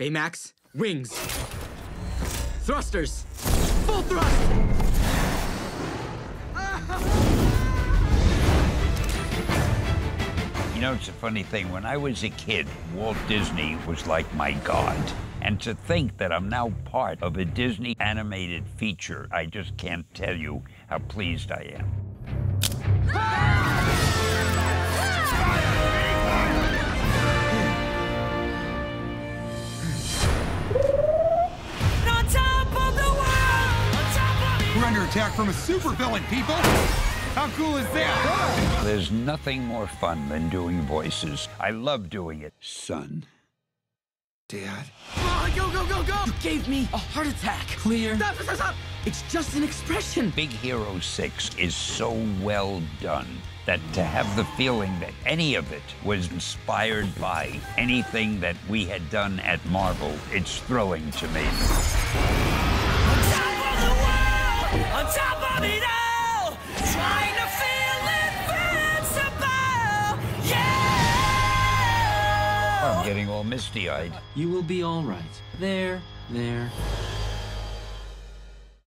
Baymax, wings. Thrusters. Full thrust. You know, it's a funny thing. When I was a kid, Walt Disney was like my god. And to think that I'm now part of a Disney animated feature, I just can't tell you how pleased I am. On top of the world! On top of... We're under attack from a supervillain, people! How cool is that? There's nothing more fun than doing voices. I love doing it. Son. Dad. Go, go, go, go! You gave me a heart attack. Clear. Stop, stop, stop! It's just an expression. Big Hero 6 is so well done that to have the feeling that any of it was inspired by anything that we had done at Marvel, it's thrilling to me. On top of the world! On top of it all! Trying to feel invincible! Yeah! I'm getting all misty-eyed. You will be all right. There.